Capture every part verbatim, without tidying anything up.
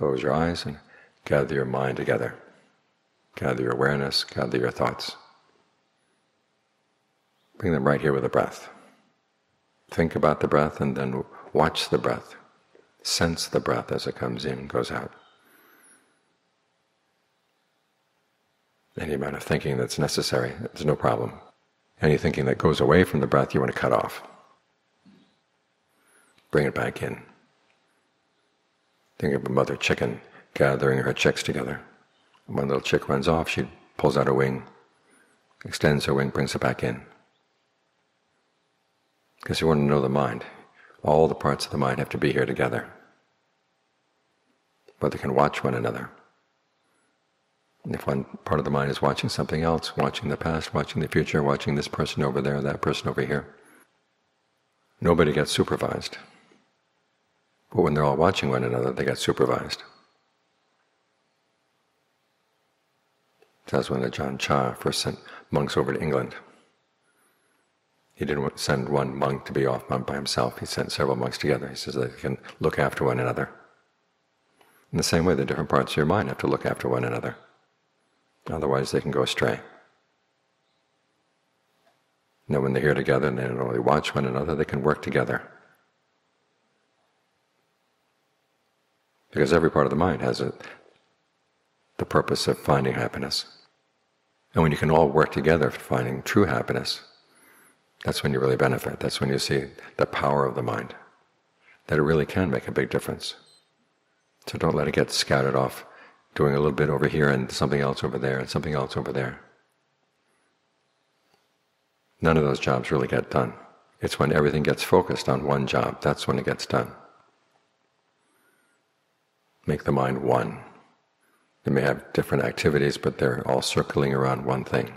Close your eyes and gather your mind together. Gather your awareness, gather your thoughts. Bring them right here with the breath. Think about the breath and then watch the breath. Sense the breath as it comes in and goes out. Any amount of thinking that's necessary, there's no problem. Any thinking that goes away from the breath, you want to cut off. Bring it back in. Think of a mother chicken gathering her chicks together. One little chick runs off, she pulls out her wing, extends her wing, brings it back in. Because you want to know the mind. All the parts of the mind have to be here together. But they can watch one another. And if one part of the mind is watching something else, watching the past, watching the future, watching this person over there, that person over here, nobody gets supervised. But when they're all watching one another, they get supervised. That's when Ajaan Chah first sent monks over to England. He didn't send one monk to be off by himself. He sent several monks together. He says they can look after one another. In the same way, the different parts of your mind have to look after one another. Otherwise, they can go astray. Now, when they're here together and they don't only watch one another, they can work together. Because every part of the mind has a, the purpose of finding happiness. And when you can all work together for finding true happiness, that's when you really benefit. That's when you see the power of the mind, that it really can make a big difference. So don't let it get scattered off, doing a little bit over here and something else over there and something else over there. None of those jobs really get done. It's when everything gets focused on one job, that's when it gets done. Make the mind one. They may have different activities, but they're all circling around one thing.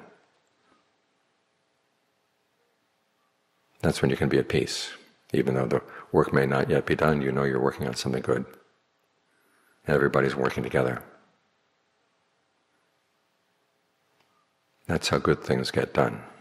That's when you can be at peace. Even though the work may not yet be done, you know you're working on something good. Everybody's working together. That's how good things get done.